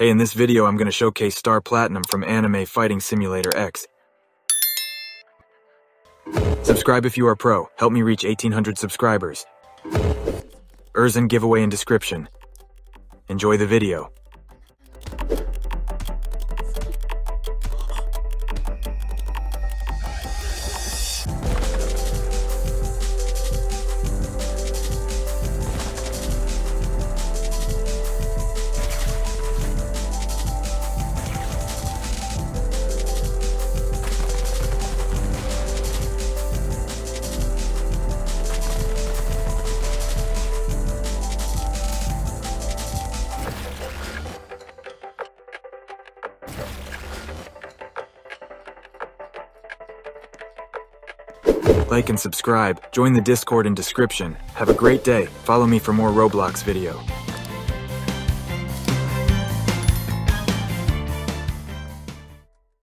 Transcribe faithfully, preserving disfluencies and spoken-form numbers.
Hey, in this video I'm going to showcase Star Platinum from Anime Fighting Simulator X. Subscribe if you are pro, help me reach eighteen hundred subscribers. Erzan giveaway in description. Enjoy the video. Like and subscribe, join the Discord in description. Have a great day, follow me for more Roblox video.